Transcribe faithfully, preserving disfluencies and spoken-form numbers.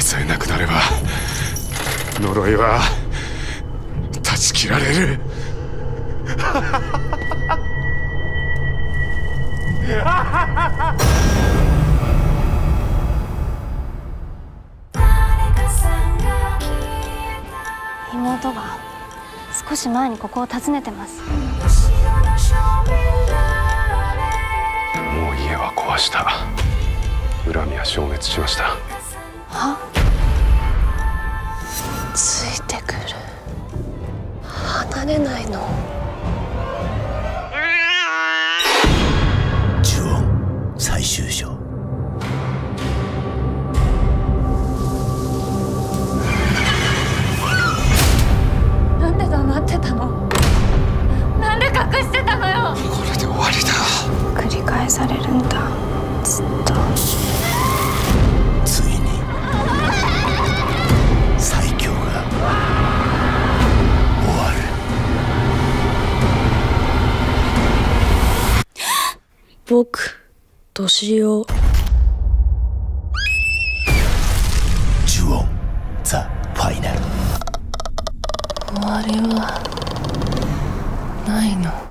えさえなくなれば呪いは断ち切られる。妹が少し前にここを訪ねてます。もう家は壊した。恨みは消滅しました。は？ついてくる。離れないの。呪怨最終章。なんで黙ってたの？なんで隠してたのよ。これで終わりだ。繰り返されるんだ、ずっと。ついに最強が終わる。僕年を呪怨ザ・ファイナル。終わりはないの。